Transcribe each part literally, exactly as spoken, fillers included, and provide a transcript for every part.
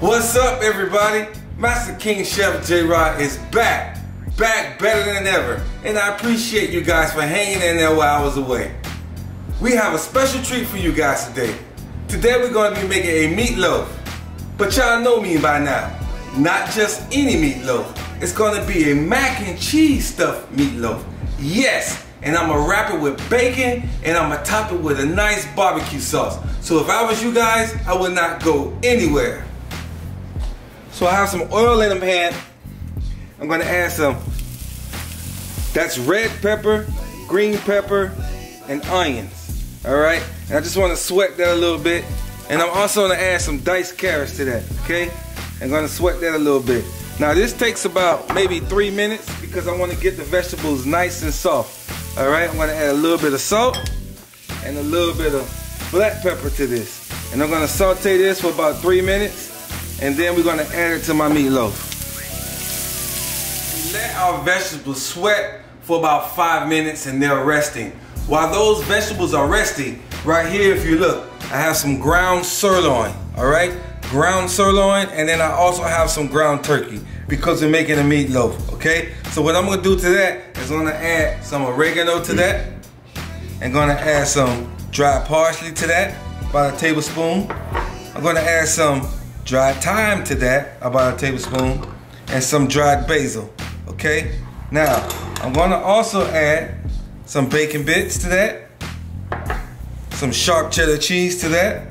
What's up, everybody? Master King Chef J-Rod is back, back better than ever, and I appreciate you guys for hanging in there while I was away. We have a special treat for you guys today. Today we're going to be making a meatloaf, but y'all know me by now. Not just any meatloaf. It's going to be a mac and cheese stuffed meatloaf. Yes, and I'm going to wrap it with bacon, and I'm going to top it with a nice barbecue sauce. So if I was you guys, I would not go anywhere. So I have some oil in the pan. I'm gonna add some, that's red pepper, green pepper, and onions, all right? And I just wanna sweat that a little bit. And I'm also gonna add some diced carrots to that, okay? I'm gonna sweat that a little bit. Now this takes about maybe three minutes because I wanna get the vegetables nice and soft, all right? I'm gonna add a little bit of salt and a little bit of black pepper to this. And I'm gonna saute this for about three minutes. And then we're gonna add it to my meatloaf. Let our vegetables sweat for about five minutes and they're resting. While those vegetables are resting, right here if you look, I have some ground sirloin, all right? Ground sirloin, and then I also have some ground turkey because we're making a meatloaf, okay? So what I'm gonna do to that is I'm gonna add some oregano to that, and gonna add some dried parsley to that, about a tablespoon. I'm gonna add some dried thyme to that, about a tablespoon, and some dried basil, okay? Now, I'm gonna also add some bacon bits to that, some sharp cheddar cheese to that.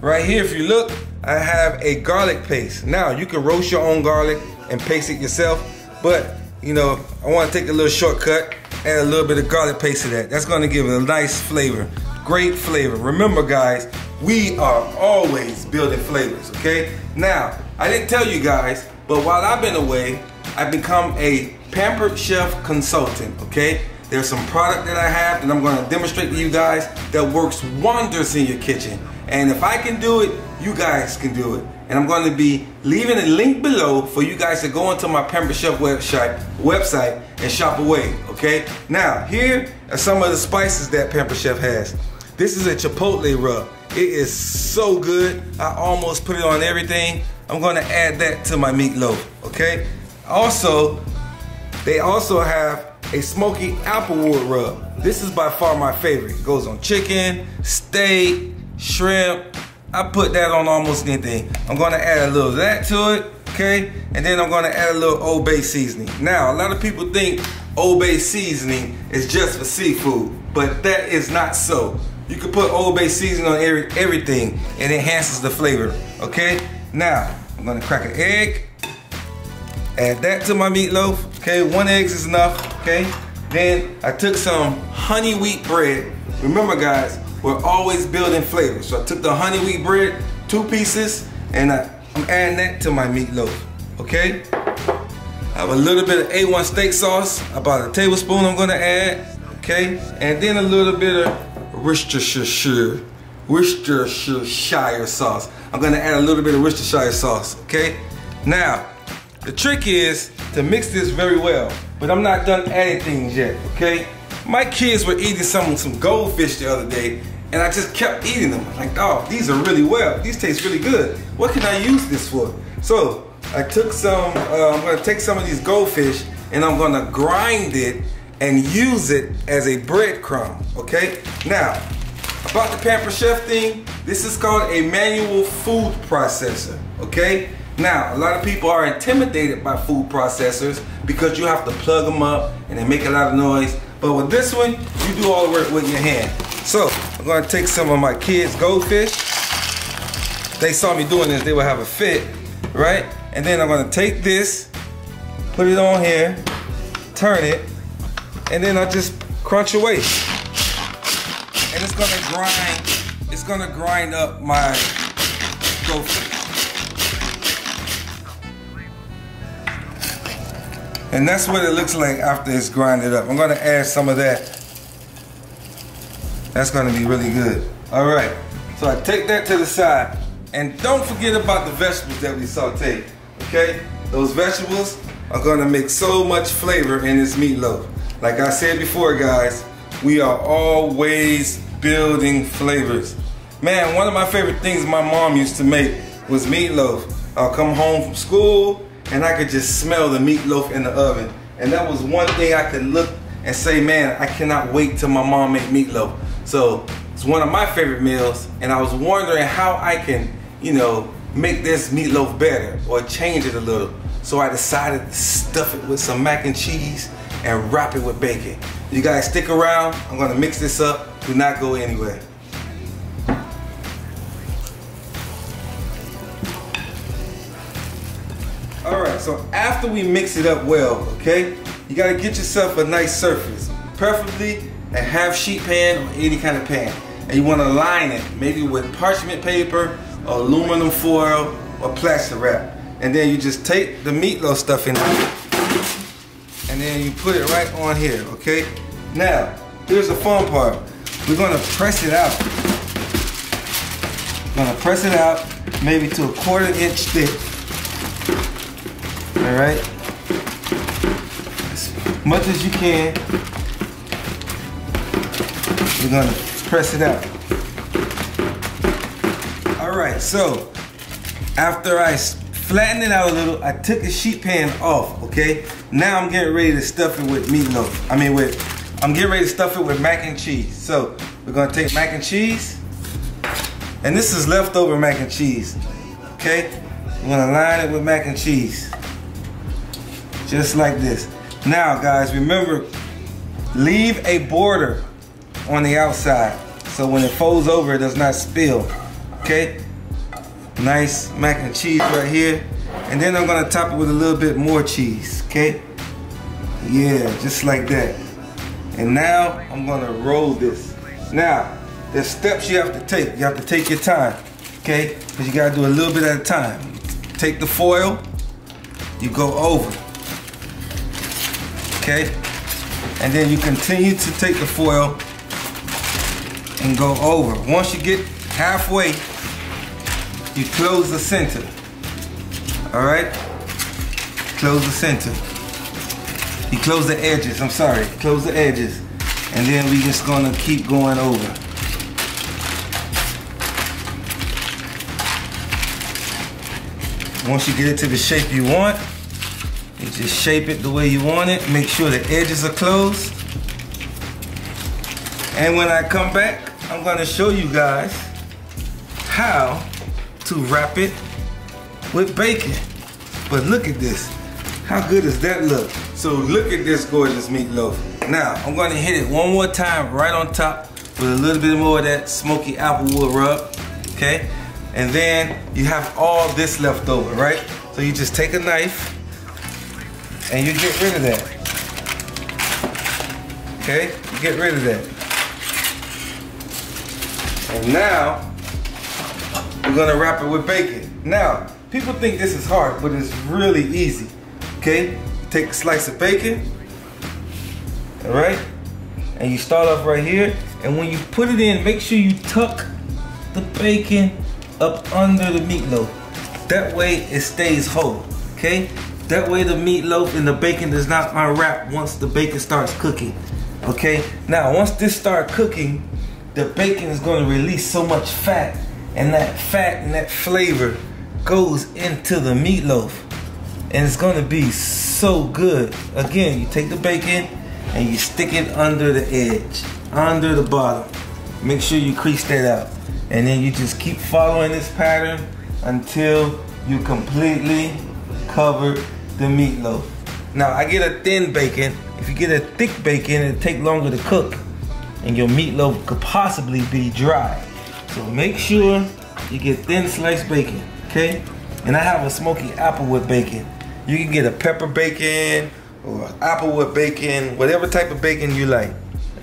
Right here, if you look, I have a garlic paste. Now, you can roast your own garlic and paste it yourself, but, you know, I wanna take a little shortcut, add a little bit of garlic paste to that. That's gonna give it a nice flavor, great flavor. Remember, guys, we are always building flavors, okay? Now, I didn't tell you guys, but while I've been away, I've become a Pampered Chef consultant, okay? There's some product that I have that I'm gonna demonstrate to you guys that works wonders in your kitchen. And if I can do it, you guys can do it. And I'm gonna be leaving a link below for you guys to go into my Pampered Chef website, website and shop away, okay? Now, here are some of the spices that Pampered Chef has. This is a chipotle rub. It is so good, I almost put it on everything. I'm gonna add that to my meatloaf, okay? Also, they also have a smoky applewood rub. This is by far my favorite. It goes on chicken, steak, shrimp. I put that on almost anything. I'm gonna add a little of that to it, okay? And then I'm gonna add a little Old Bay seasoning. Now, a lot of people think Old Bay seasoning is just for seafood, but that is not so. You can put Old Bay seasoning on every, everything and it enhances the flavor, okay? Now, I'm gonna crack an egg, add that to my meatloaf, okay? One egg is enough, okay? Then I took some honey wheat bread. Remember guys, we're always building flavor. So I took the honey wheat bread, two pieces, and I, I'm adding that to my meatloaf, okay? I have a little bit of A one steak sauce, about a tablespoon I'm gonna add, okay? And then a little bit of Worcestershire, Worcestershire sauce. I'm gonna add a little bit of Worcestershire sauce, okay? Now, the trick is to mix this very well, but I'm not done adding things yet, okay? My kids were eating some, some goldfish the other day, and I just kept eating them. Like, oh, these are really well, these taste really good. What can I use this for? So, I took some, uh, I'm gonna take some of these goldfish, and I'm gonna grind it and use it as a breadcrumb, okay? Now, about the Pampered Chef thing, this is called a manual food processor, okay? Now, a lot of people are intimidated by food processors because you have to plug them up and they make a lot of noise, but with this one, you do all the work with your hand. So, I'm gonna take some of my kids' goldfish. If they saw me doing this, they would have a fit, right? And then I'm gonna take this, put it on here, turn it, and then I just crunch away. And it's gonna grind, it's gonna grind up my goldfish. And that's what it looks like after it's grinded up. I'm gonna add some of that. That's gonna be really good. All right, so I take that to the side. And don't forget about the vegetables that we sauteed, okay? Those vegetables are gonna make so much flavor in this meatloaf. Like I said before, guys, we are always building flavors. Man, one of my favorite things my mom used to make was meatloaf. I'll come home from school and I could just smell the meatloaf in the oven. And that was one thing I could look and say, man, I cannot wait till my mom make meatloaf. So it's one of my favorite meals, and I was wondering how I can, you know, make this meatloaf better or change it a little. So I decided to stuff it with some mac and cheese and wrap it with bacon. You guys stick around, I'm gonna mix this up. Do not go anywhere. All right, so after we mix it up well, okay, you gotta get yourself a nice surface, preferably a half sheet pan or any kind of pan. And you wanna line it, maybe with parchment paper or aluminum foil or plastic wrap. And then you just take the meatloaf stuff in there and then you put it right on here, okay? Now, here's the fun part. We're gonna press it out. We're gonna press it out, maybe to a quarter inch thick. All right, as much as you can, you're gonna press it out. All right, so after I flattened it out a little, I took the sheet pan off, okay? Now I'm getting ready to stuff it with meatloaf. I mean with, I'm getting ready to stuff it with mac and cheese. So we're gonna take mac and cheese, and this is leftover mac and cheese, okay? I'm gonna line it with mac and cheese. Just like this. Now guys, remember, leave a border on the outside so when it folds over, it does not spill, okay? Nice mac and cheese right here. And then I'm gonna top it with a little bit more cheese, okay? Yeah, just like that. And now I'm gonna roll this. Now, there's steps you have to take. You have to take your time, okay? Because you gotta do a little bit at a time. Take the foil, you go over. Okay, and then you continue to take the foil and go over. Once you get halfway, you close the center, all right? Close the center. You close the edges, I'm sorry, close the edges. And then we're just gonna keep going over. Once you get it to the shape you want, you just shape it the way you want it. Make sure the edges are closed. And when I come back, I'm gonna show you guys how to wrap it with bacon. But look at this. How good does that look? So look at this gorgeous meatloaf. Now, I'm gonna hit it one more time right on top with a little bit more of that smoky applewood rub, okay? And then you have all this left over, right? So you just take a knife, and you get rid of that. Okay, you get rid of that. And now, we're gonna wrap it with bacon. Now, people think this is hard, but it's really easy, okay? Take a slice of bacon, all right? And you start off right here, and when you put it in, make sure you tuck the bacon up under the meatloaf. That way, it stays whole, okay? That way the meatloaf and the bacon does not unwrap once the bacon starts cooking, okay? Now, once this starts cooking, the bacon is gonna release so much fat, and that fat and that flavor goes into the meatloaf, and it's gonna be so good. Again, you take the bacon and you stick it under the edge, under the bottom. Make sure you crease that out. And then you just keep following this pattern until you completely cover the meatloaf. Now, I get a thin bacon. If you get a thick bacon, it'll take longer to cook, and your meatloaf could possibly be dry. So make sure you get thin sliced bacon, okay? And I have a smoky applewood bacon. You can get a pepper bacon or applewood bacon, whatever type of bacon you like,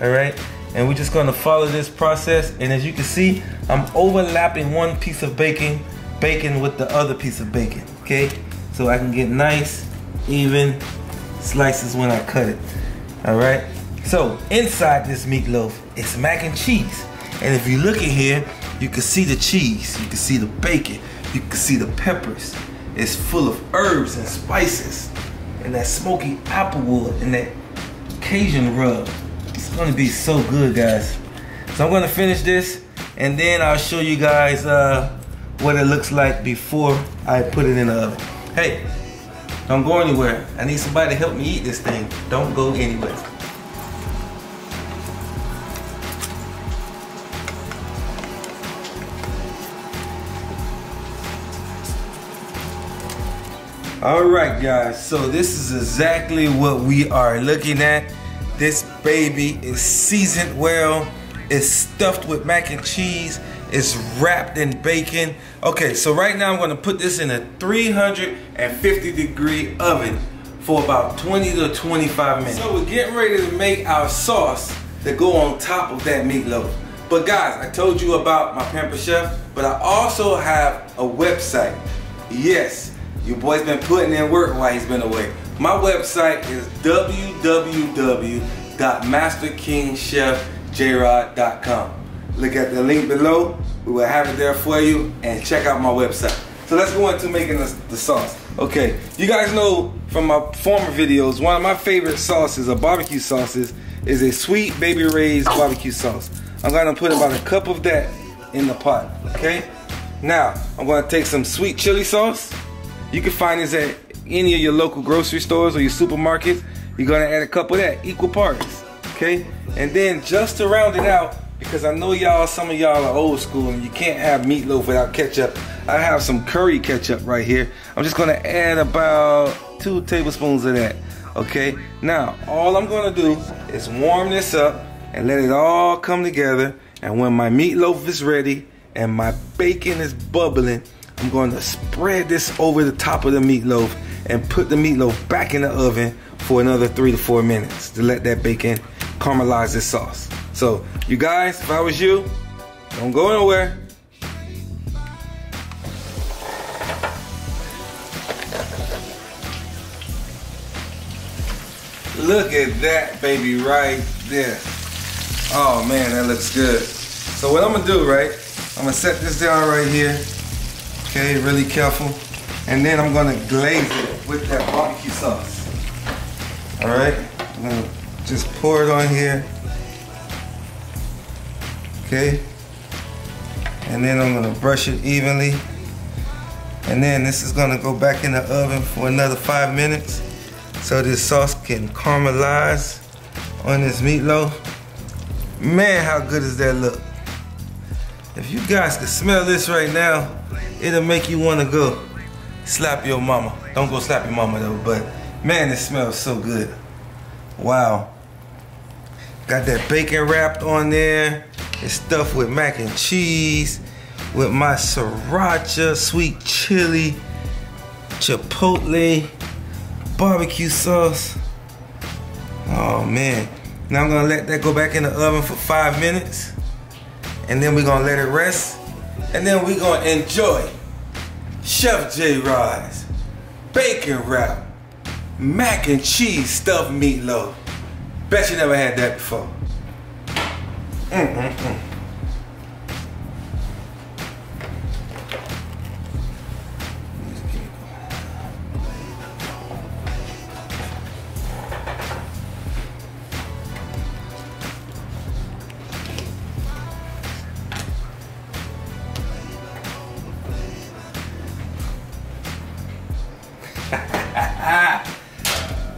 all right? And we're just gonna follow this process, and as you can see, I'm overlapping one piece of bacon, bacon with the other piece of bacon, okay? So I can get nice, even slices when I cut it, all right? So inside this meatloaf, it's mac and cheese. And if you look in here, you can see the cheese, you can see the bacon, you can see the peppers. It's full of herbs and spices, and that smoky applewood and that Cajun rub. It's gonna be so good, guys. So I'm gonna finish this, and then I'll show you guys uh, what it looks like before I put it in the oven. Hey, don't go anywhere. I need somebody to help me eat this thing. Don't go anywhere. All right, guys, so this is exactly what we are looking at. This baby is seasoned well. It's stuffed with mac and cheese. It's wrapped in bacon. Okay, so right now I'm gonna put this in a three hundred fifty degree oven for about twenty to twenty-five minutes. So we're getting ready to make our sauce that go on top of that meatloaf. But guys, I told you about my Pampered Chef, but I also have a website. Yes. Your boy's been putting in work while he's been away. My website is w w w dot master king chef j rod dot com. Look at the link below. We will have it there for you, and check out my website. So let's go into making the, the sauce. Okay, you guys know from my former videos, one of my favorite sauces, or barbecue sauces, is a Sweet Baby Ray's barbecue sauce. I'm gonna put about a cup of that in the pot, okay? Now, I'm gonna take some sweet chili sauce. You can find this at any of your local grocery stores or your supermarkets. You're gonna add a cup of that, equal parts, okay? And then just to round it out, because I know y'all, some of y'all are old school and you can't have meatloaf without ketchup, I have some curry ketchup right here. I'm just gonna add about two tablespoons of that, okay? Now, all I'm gonna do is warm this up and let it all come together, and when my meatloaf is ready and my bacon is bubbling, I'm going to spread this over the top of the meatloaf and put the meatloaf back in the oven for another three to four minutes to let that bacon caramelize this sauce. So you guys, if I was you, don't go nowhere. Look at that baby right there. Oh man, that looks good. So what I'm gonna do, right, I'm gonna set this down right here. Okay, really careful. And then I'm gonna glaze it with that barbecue sauce. All right, I'm gonna just pour it on here. Okay, and then I'm gonna brush it evenly. And then this is gonna go back in the oven for another five minutes so this sauce can caramelize on this meatloaf. Man, how good does that look? If you guys can smell this right now, it'll make you wanna go slap your mama. Don't go slap your mama though, but man, it smells so good. Wow. Got that bacon wrapped on there. It's stuffed with mac and cheese, with my sriracha, sweet chili, chipotle, barbecue sauce. Oh man. Now I'm gonna let that go back in the oven for five minutes, and then we're gonna let it rest. And then we're gonna enjoy Chef J-Rod's bacon wrap, mac and cheese stuffed meatloaf. Bet you never had that before. Mm-mm-mm.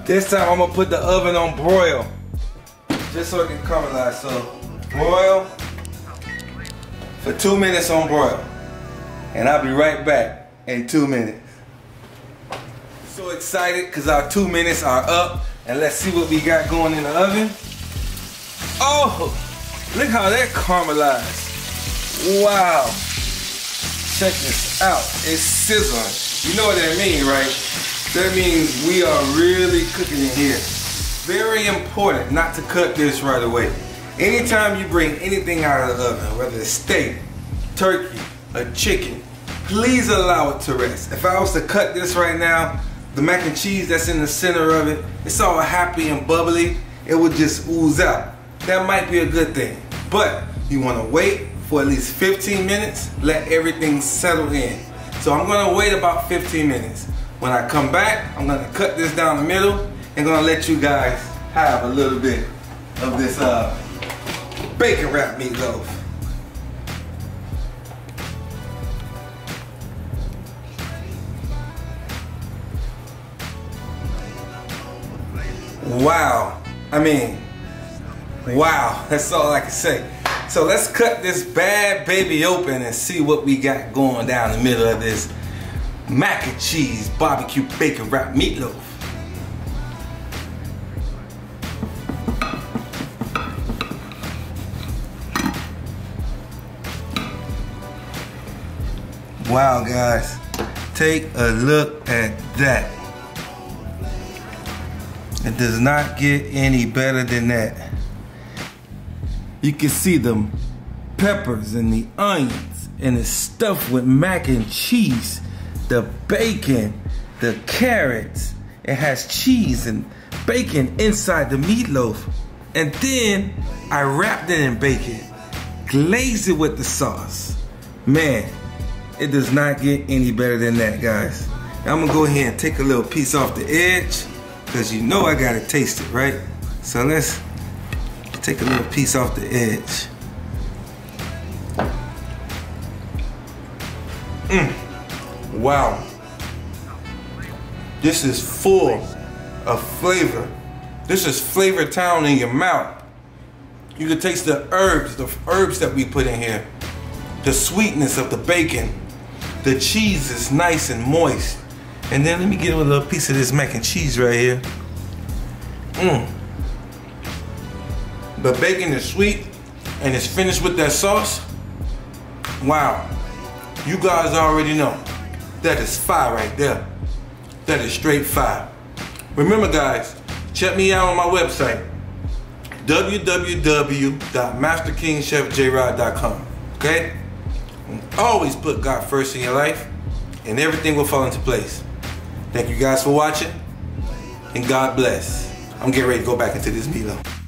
This time I'm gonna put the oven on broil, just so it can caramelize. So broil for two minutes on broil, and I'll be right back in two minutes. So excited because our two minutes are up, and let's see what we got going in the oven. Oh, look how that caramelized! Wow, check this out. It's sizzling. You know what that means, right? That means we are really cooking in here. Very important not to cut this right away. Anytime you bring anything out of the oven, whether it's steak, turkey, or chicken, please allow it to rest. If I was to cut this right now, the mac and cheese that's in the center of it, it's all happy and bubbly, it would just ooze out. That might be a good thing, but you wanna wait for at least fifteen minutes, let everything settle in. So I'm gonna wait about fifteen minutes. When I come back, I'm gonna cut this down the middle and gonna let you guys have a little bit of this uh, bacon wrap meatloaf. Wow. I mean, wow. That's all I can say. So let's cut this bad baby open and see what we got going down the middle of this mac and cheese barbecue bacon wrap meatloaf. Wow, guys, take a look at that. It does not get any better than that. You can see the peppers and the onions and it's stuffed with mac and cheese, the bacon, the carrots. It has cheese and bacon inside the meatloaf. And then I wrapped it in bacon, glazed it with the sauce. Man, it does not get any better than that, guys. Now I'm gonna go ahead and take a little piece off the edge because you know I gotta taste it, right? So let's take a little piece off the edge. Mm. Wow. This is full of flavor. This is Flavor Town in your mouth. You can taste the herbs, the herbs that we put in here. The sweetness of the bacon. The cheese is nice and moist. And then let me get a little piece of this mac and cheese right here. Mmm. The bacon is sweet and it's finished with that sauce. Wow, you guys already know. That is fire right there. That is straight fire. Remember guys, check me out on my website, w w w dot master king chef j rod dot com, okay? Always put God first in your life and everything will fall into place. Thank you guys for watching and God bless. I'm getting ready to go back into this meatloaf.